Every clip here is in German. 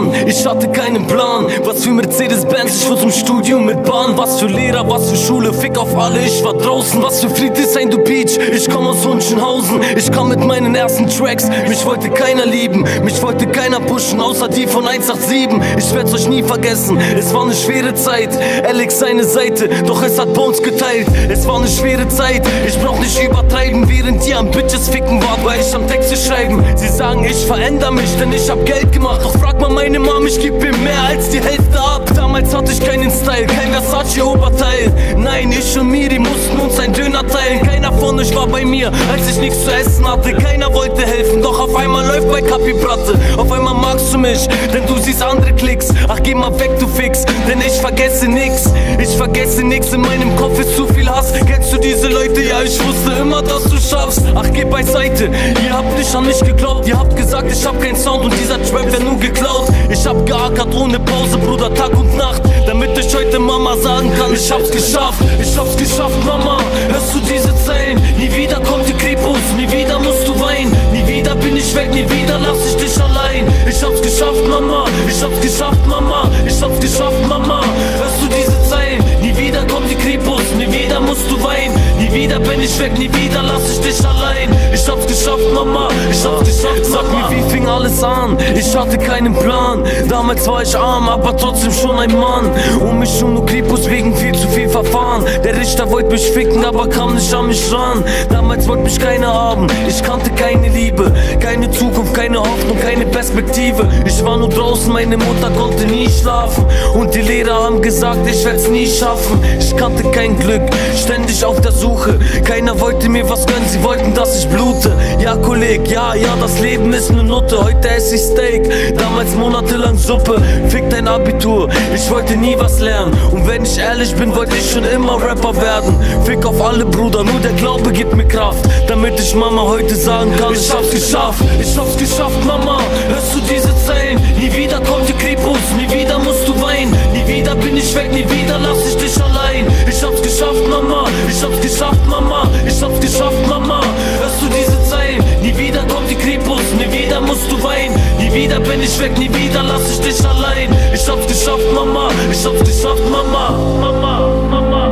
Mann, ich hatte keinen Plan. Was für Mercedes-Benz, ich fuhr zum Studium mit Bahn. Was für Lehrer, was für Schule, fick auf alle, ich war draußen. Was für Friedrichshain, du Beach, ich komm aus Hunschenhausen. Ich kam mit meinen ersten Tracks, mich wollte keiner lieben. Mich wollte keiner pushen, außer die von 187. Ich werd's euch nie vergessen, es war eine schwere Zeit. Alex seine Seite, doch es hat Bones geteilt. Es war eine schwere Zeit, ich brauch nicht übertreiben. Während die am Bitches ficken war, war ich am Texte schreiben. Sie sagen, ich verändere mich, denn ich hab Geld gemacht. Doch frag mal meine Mom, ich geb ihm mehr als die Hälfte ab. Damals hatte ich keinen Style, kein Versace-Oberteil. Nein, ich und Miri mussten uns einen Döner teilen. Keiner von euch war bei mir, als ich nichts zu essen hatte. Keiner wollte helfen, doch auf einmal läuft bei Kapibratte. Auf einmal magst du mich, denn du siehst andere Klicks. Ach, geh mal weg, du Fix, denn ich vergesse nix. Ich vergesse nix, in meinem Kopf ist zu viel Hass. Kennst du diese Leute? Ja, ich wusste immer, dass du schaffst. Ach, geh beiseite, ihr habt nicht an mich geglaubt. Ihr habt gesagt, ich hab keinen Sound und dieser Trap wär nur geklaut. Ich hab geackert ohne Pause, Bruder, Tag und Nacht, damit ich heute Mama sagen kann, ich hab's geschafft. Ich hab's geschafft, Mama, hörst du diese Zeilen? Nie wieder kommt die Kripos, nie wieder musst du weinen. Nie wieder bin ich weg, nie wieder lass ich dich allein. Ich hab's geschafft, Mama, ich hab's geschafft, Mama, ich hab's geschafft, Mama. Hörst du diese Zeilen? Nie wieder kommt die Kripos, nie wieder musst du weinen. Nie wieder bin ich weg, nie wieder lass ich dich allein. Ich hab's geschafft, Mama, ich hab's geschafft, sag mir, wie fing alles an? Ich hatte keinen Plan. Damals war ich arm, aber trotzdem schon ein Mann. Um mich schon nur Kripos wegen viel zu viel Verfahren. Der Richter wollte mich ficken, aber kam nicht an mich ran. Damals wollte mich keiner haben, ich kannte keine Liebe. Keine Zukunft, keine Hoffnung, keine Perspektive. Ich war nur draußen, meine Mutter konnte nie schlafen. Und die Lehrer haben gesagt, ich werd's nie schaffen. Ich kannte kein Glück, ständig auf der Suche. Keiner wollte mir was gönnen, sie wollten, dass ich blute. Ja, Kolleg, ja, ja, das Leben ist ne Nutte. Heute esse ich Steak, damals monatelang Suppe. Fick dein Abitur, ich wollte nie was lernen. Und wenn ich ehrlich bin, wollte ich schon immer Rapper werden. Fick auf alle, Bruder, nur der Glaube gibt mir Kraft, damit ich Mama heute sagen kann, ich hab's geschafft. Ich hab's geschafft, Mama, hörst du diese Zeilen? Nie wieder kommt die Kripos, nie wieder musst du weinen. Nie wieder bin ich weg, nie wieder lass ich dich allein. Ich hab's geschafft, Mama, ich hab's geschafft, Mama, ich hab's geschafft, Mama. Hörst du diese Zeilen? Nie wieder kommt die Kripos, nie wieder musst du weinen. Nie wieder bin ich weg, nie wieder lass ich dich allein. Ich hab's geschafft, Mama, ich hab's geschafft, Mama, Mama, Mama.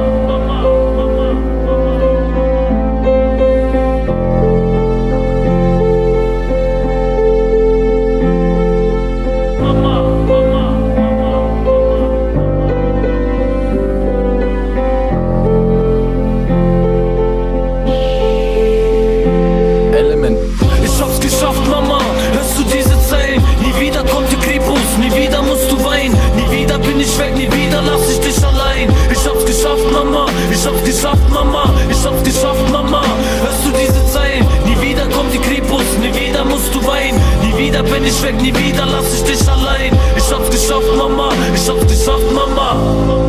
Ich hab's geschafft, Mama, ich hab's geschafft, Mama. Hörst du diese Zeilen? Nie wieder kommt die Kripos, nie wieder musst du weinen. Nie wieder bin ich weg, nie wieder lass ich dich allein. Ich hab's geschafft, Mama, ich hab's geschafft, Mama.